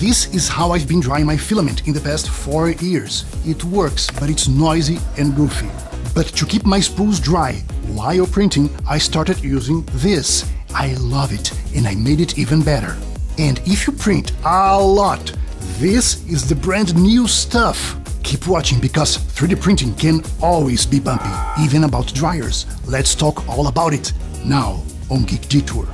This is how I've been drying my filament in the past 4 years. It works, but it's noisy and goofy. But to keep my spools dry while printing, I started using this. I love it, and I made it even better. And if you print a lot, this is the brand new stuff. Keep watching, because 3D printing can always be bumpy, even about dryers. Let's talk all about it now on Geek Detour.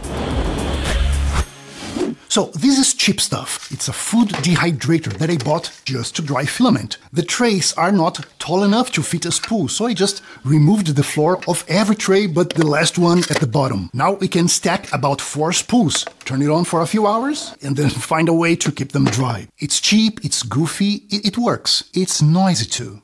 So this is cheap stuff. It's a food dehydrator that I bought just to dry filament. The trays are not tall enough to fit a spool, so I just removed the floor of every tray but the last one at the bottom. Now we can stack about 4 spools, turn it on for a few hours, and then find a way to keep them dry. It's cheap, it's goofy, it works. It's noisy too.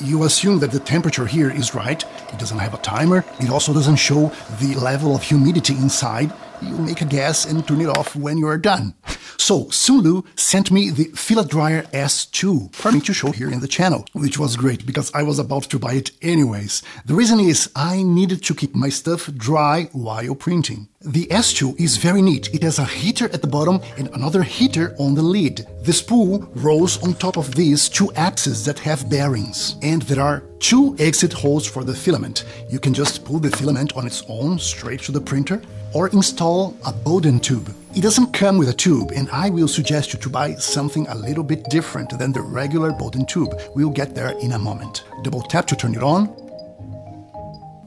You assume that the temperature here is right. It doesn't have a timer. It also doesn't show the level of humidity inside. You make a guess and turn it off when you are done. So Sunlu sent me the FilaDryer S2 for me to show here in the channel, which was great because I was about to buy it anyways. The reason is I needed to keep my stuff dry while printing. The S2 is very neat. It has a heater at the bottom and another heater on the lid. The spool rolls on top of these 2 axes that have bearings. And there are 2 exit holes for the filament. You can just pull the filament on its own straight to the printer or install a Bowden tube. It doesn't come with a tube, and I will suggest you to buy something a little bit different than the regular Bowden tube. We'll get there in a moment. Double tap to turn it on.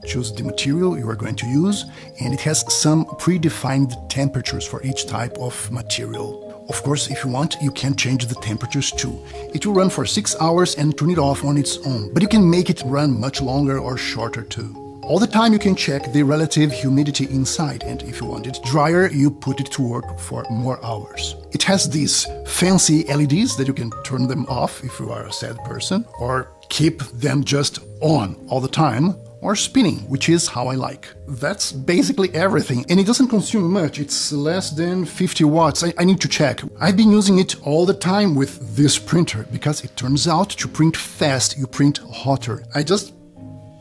Choose the material you are going to use, and it has some predefined temperatures for each type of material. Of course, if you want, you can change the temperatures too. It will run for 6 hours and turn it off on its own, but you can make it run much longer or shorter too. All the time you can check the relative humidity inside, and if you want it drier, you put it to work for more hours. It has these fancy LEDs that you can turn them off if you are a sad person, or keep them just on all the time, or spinning, which is how I like. That's basically everything, and it doesn't consume much. It's less than 50 watts. I need to check. I've been using it all the time with this printer, because it turns out to print fast, you print hotter. I just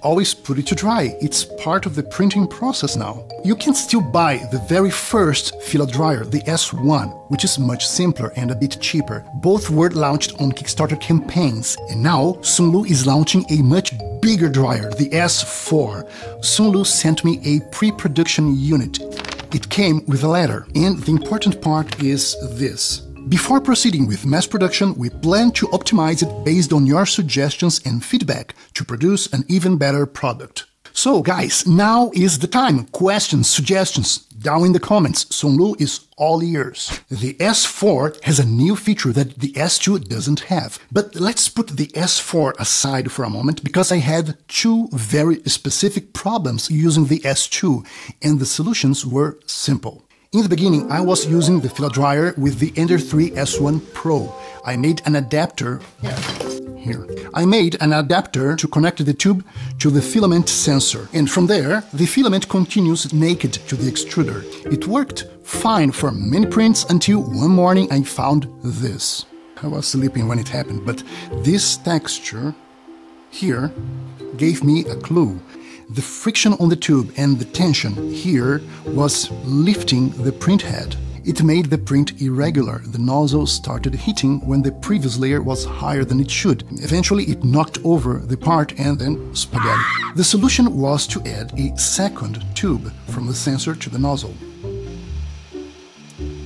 always put it to dry. It's part of the printing process now. You can still buy the very first FilaDryer, the S1, which is much simpler and a bit cheaper. Both were launched on Kickstarter campaigns, and now Sunlu is launching a much bigger dryer, the S4. Sunlu sent me a pre-production unit. It came with a letter, and the important part is this. Before proceeding with mass production, we plan to optimize it based on your suggestions and feedback to produce an even better product. So guys, now is the time. Questions, suggestions, down in the comments. Sunlu is all ears. The S4 has a new feature that the S2 doesn't have. But let's put the S4 aside for a moment, because I had 2 very specific problems using the S2, and the solutions were simple. In the beginning, I was using the FilaDryer with the Ender 3 S1 Pro. I made an adapter here. I made an adapter to connect the tube to the filament sensor. And from there, the filament continues naked to the extruder. It worked fine for many prints until one morning I found this. I was sleeping when it happened, but this texture here gave me a clue. The friction on the tube and the tension here was lifting the print head. It made the print irregular. The nozzle started heating when the previous layer was higher than it should. Eventually, it knocked over the part and then spaghetti. The solution was to add a second tube from the sensor to the nozzle.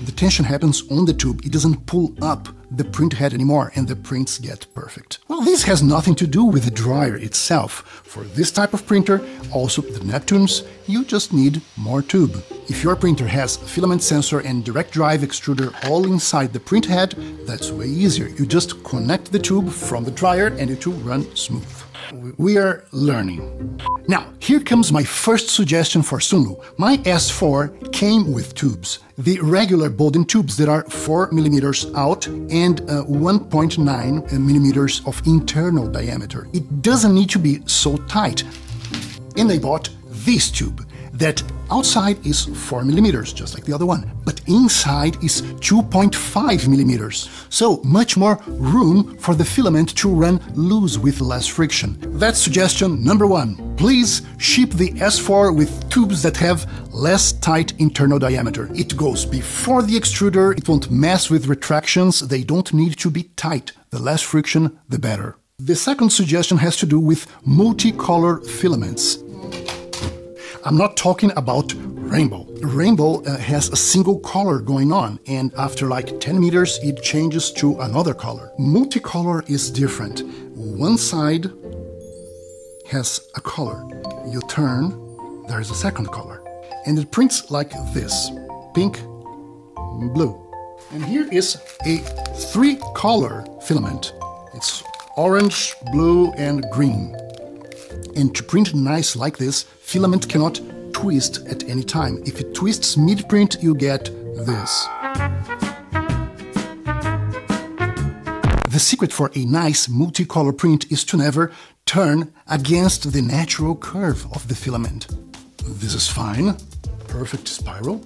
The tension happens on the tube. It doesn't pull up the print head anymore, and the prints get perfect. Well, this has nothing to do with the dryer itself. For this type of printer, also the Neptunes, you just need more tube. If your printer has filament sensor and direct drive extruder all inside the print head, that's way easier. You just connect the tube from the dryer and it will run smooth. We are learning. Now, here comes my first suggestion for Sunlu. My S4 came with tubes. The regular Bowden tubes that are 4 millimeters out and 1.9 millimeters of internal diameter. It doesn't need to be so tight. And I bought this tube that Outside is 4 millimeters, just like the other one, but inside is 2.5 millimeters. So much more room for the filament to run loose with less friction. That's suggestion number one. Please ship the S4 with tubes that have less tight internal diameter. It goes before the extruder, it won't mess with retractions, they don't need to be tight. The less friction, the better. The second suggestion has to do with multicolor filaments. I'm not talking about rainbow. Rainbow has a single color going on, and after like 10 meters it changes to another color. Multicolor is different. One side has a color. You turn, there is a second color. And it prints like this, pink, blue. And here is a 3-color filament. It's orange, blue, and green. And to print nice like this, filament cannot twist at any time. If it twists mid-print, you get this. The secret for a nice multicolor print is to never turn against the natural curve of the filament. This is fine, perfect spiral.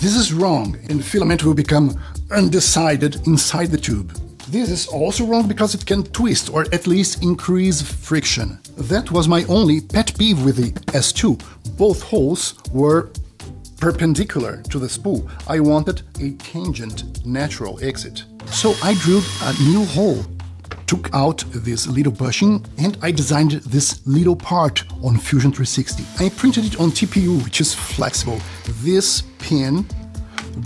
This is wrong, and the filament will become undecided inside the tube. This is also wrong because it can twist or at least increase friction. That was my only pet peeve with the S2. Both holes were perpendicular to the spool. I wanted a tangent, natural exit. So I drilled a new hole, took out this little bushing, and I designed this little part on Fusion 360. I printed it on TPU, which is flexible. This pin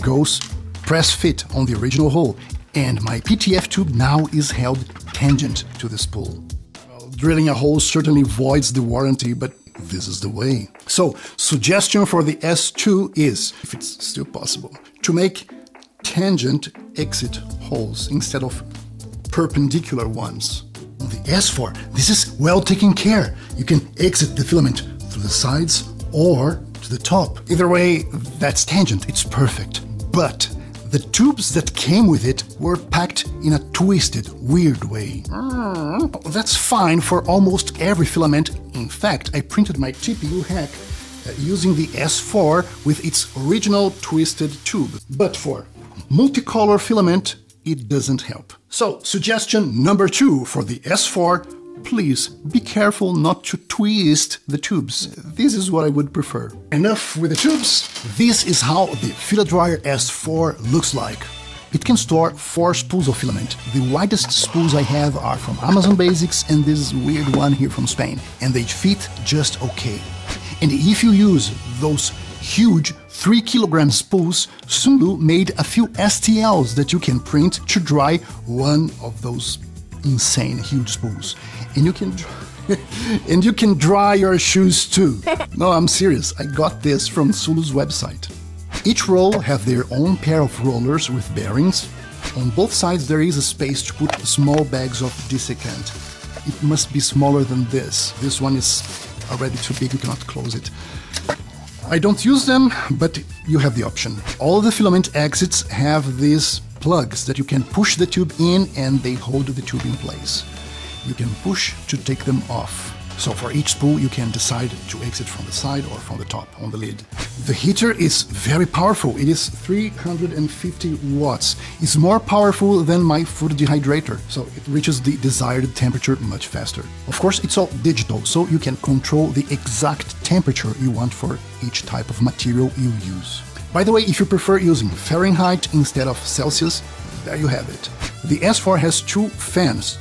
goes press fit on the original hole, and my PTFE tube now is held tangent to the spool. Well, drilling a hole certainly voids the warranty, but this is the way. So, suggestion for the S2 is, if it's still possible, to make tangent exit holes instead of perpendicular ones. On the S4, this is well taken care. You can exit the filament through the sides or to the top. Either way, that's tangent, it's perfect. But the tubes that came with it were packed in a twisted, weird way. That's fine for almost every filament. In fact, I printed my TPU hack using the S4 with its original twisted tube. But for multicolor filament, it doesn't help. So, suggestion number two for the S4, please be careful not to twist the tubes. This is what I would prefer. Enough with the tubes. This is how the FilaDryer S4 looks like. It can store 4 spools of filament. The widest spools I have are from Amazon Basics and this weird one here from Spain. And they fit just okay. And if you use those huge 3-kilogram spools, Sunlu made a few STLs that you can print to dry one of those insane huge spools. And you can dry your shoes too. No, I'm serious. I got this from Sunlu's website. Each roll have their own pair of rollers with bearings. On both sides there is a space to put small bags of desiccant. It must be smaller than this. This one is already too big, you cannot close it. I don't use them, but you have the option. All the filament exits have these plugs that you can push the tube in and they hold the tube in place. You can push to take them off. So for each spool you can decide to exit from the side or from the top on the lid. The heater is very powerful. It is 350 watts. It's more powerful than my food dehydrator, so it reaches the desired temperature much faster. Of course, it's all digital, so you can control the exact temperature you want for each type of material you use. By the way, if you prefer using Fahrenheit instead of Celsius, there you have it. The S4 has 2 fans.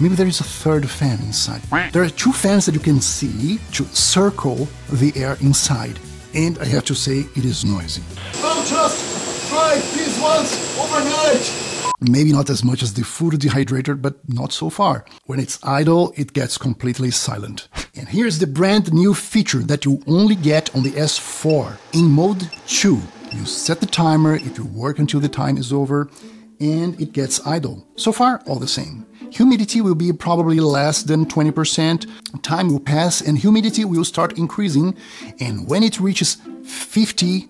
Maybe there is a third fan inside. There are 2 fans that you can see to circle the air inside. And I have to say, it is noisy. I'll just try these ones overnight! Maybe not as much as the food dehydrator, but not so far. When it's idle, it gets completely silent. And here's the brand new feature that you only get on the S4. In mode 2, you set the timer, it will work until the time is over, and it gets idle. So far, all the same. Humidity will be probably less than 20%, time will pass and humidity will start increasing, and when it reaches 50,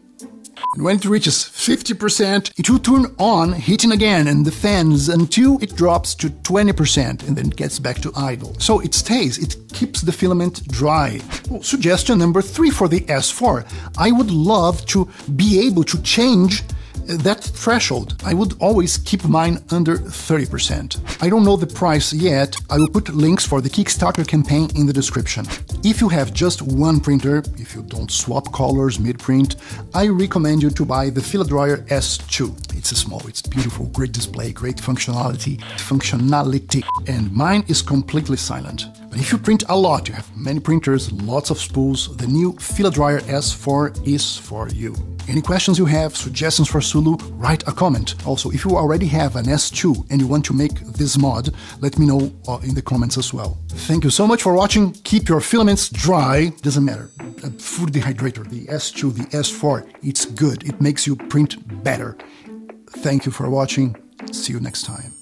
And when it reaches 50%, it will turn on, heating again, and the fans until it drops to 20% and then gets back to idle. So it stays, it keeps the filament dry. Well, suggestion number 3 for the S4. I would love to be able to change that threshold. I would always keep mine under 30%. I don't know the price yet. I will put links for the Kickstarter campaign in the description. If you have just one printer, if you don't swap colors mid-print, I recommend you to buy the FilaDryer S2. It's small, it's beautiful, great display, great functionality. And mine is completely silent. But if you print a lot, you have many printers, lots of spools, the new FilaDryer S4 is for you. Any questions you have, suggestions for Sunlu, write a comment. Also, if you already have an S2 and you want to make this mod, let me know in the comments as well. Thank you so much for watching. Keep your filaments dry. Doesn't matter. A food dehydrator, the S2, the S4, it's good. It makes you print better. Thank you for watching. See you next time.